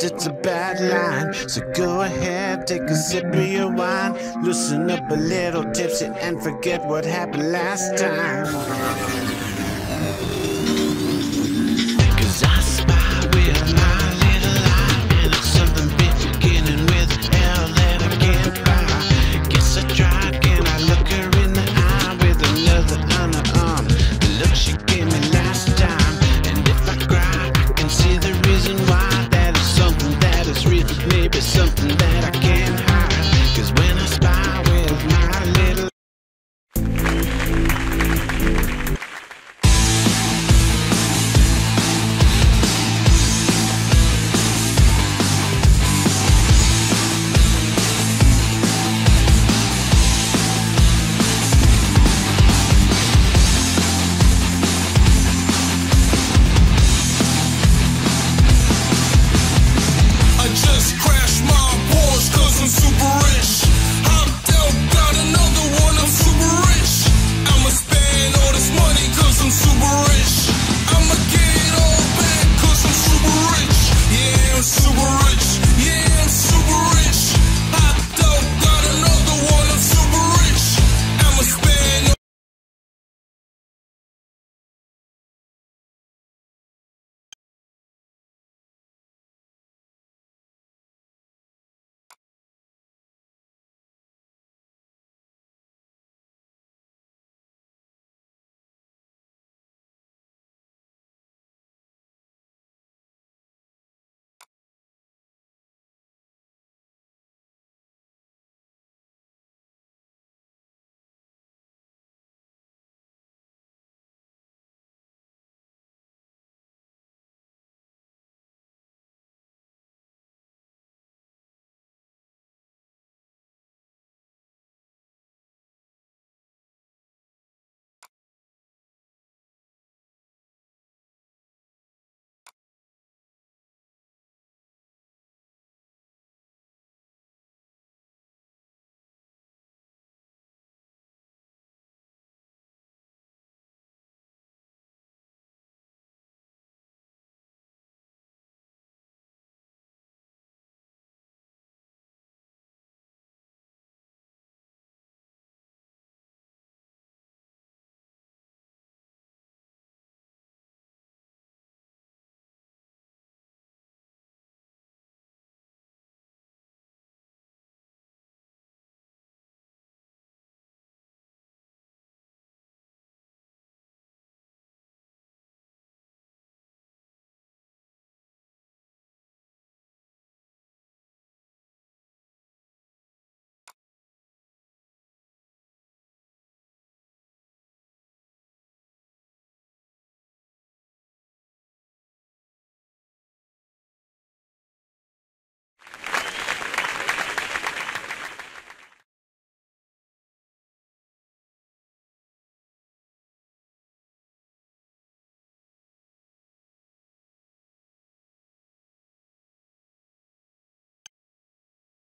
It's a bad line, so go ahead, take a sip of your wine, loosen up a little tipsy and forget what happened last time.